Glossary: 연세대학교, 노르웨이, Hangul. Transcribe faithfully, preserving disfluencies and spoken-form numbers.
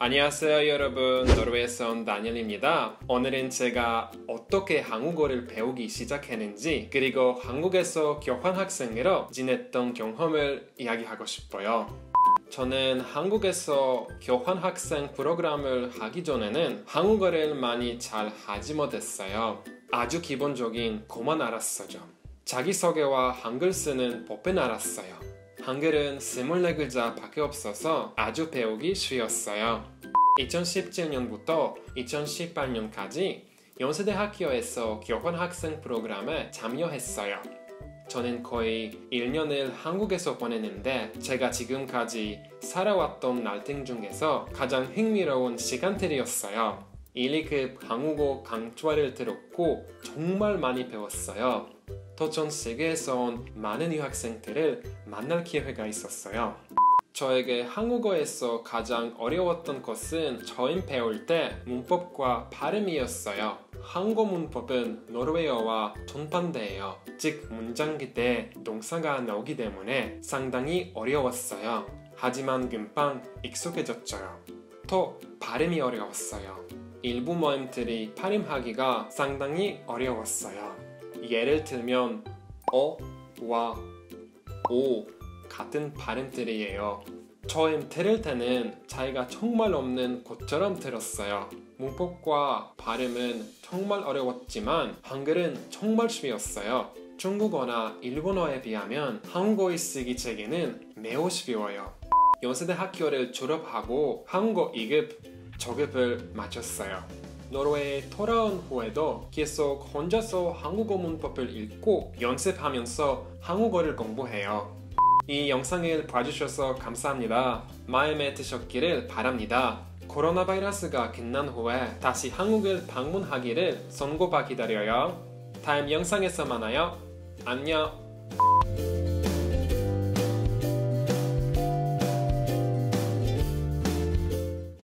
안녕하세요 여러분, 노르웨이에서 온 다니엘입니다. 오늘은 제가 어떻게 한국어를 배우기 시작했는지, 그리고 한국에서 교환학생으로 지냈던 경험을 이야기하고 싶어요. 저는 한국에서 교환학생 프로그램을 하기 전에는 한국어를 많이 잘 하지 못했어요. 아주 기본적인 것만 알았어요. 자기소개와 한글 쓰는 법은 알았어요. 한글은 이십사 글자밖에 없어서 아주 배우기 쉬웠어요. 이천십칠 년부터 이천십팔 년까지 연세대학교에서 교환학생 프로그램에 참여했어요. 저는 거의 일 년을 한국에서 보냈는데, 제가 지금까지 살아왔던 날들 중에서 가장 흥미로운 시간들이었어요. 일 이급 한국어 강좌를 들었고 정말 많이 배웠어요. 또 전 세계에서 온 많은 유학생들을 만날 기회가 있었어요. 저에게 한국어에서 가장 어려웠던 것은 처음 배울 때 문법과 발음이었어요. 한국어 문법은 노르웨이어와 정반대예요. 즉, 문장 끝에 동사가 나오기 때문에 상당히 어려웠어요. 하지만 금방 익숙해졌어요. 또 발음이 어려웠어요. 일부 모음들이 발음하기가 상당히 어려웠어요. 예를 들면 어와 오 같은 발음들이에요. 처음 들을 때는 차이가 정말 없는 것처럼 들었어요. 문법과 발음은 정말 어려웠지만 한글은 정말 쉬웠어요. 중국어나 일본어에 비하면 한국어의 쓰기 체계는 매우 쉬워요. 연세대 학교를 졸업하고 한국어 이 급 저급을 마쳤어요. 노르웨이에 돌아온 후에도 계속 혼자서 한국어 문법을 읽고 연습하면서 한국어를 공부해요. 이 영상을 봐주셔서 감사합니다. 마음에 드셨기를 바랍니다. 코로나 바이러스가 끝난 후에 다시 한국을 방문하기를 손꼽아 기다려요. 다음 영상에서 만나요. 안녕.